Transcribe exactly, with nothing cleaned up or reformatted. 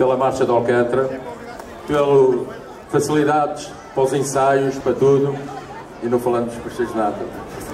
pela Marcha de Alcântara, pelas facilidades, para os ensaios, para tudo, e não falamos por vocês nada.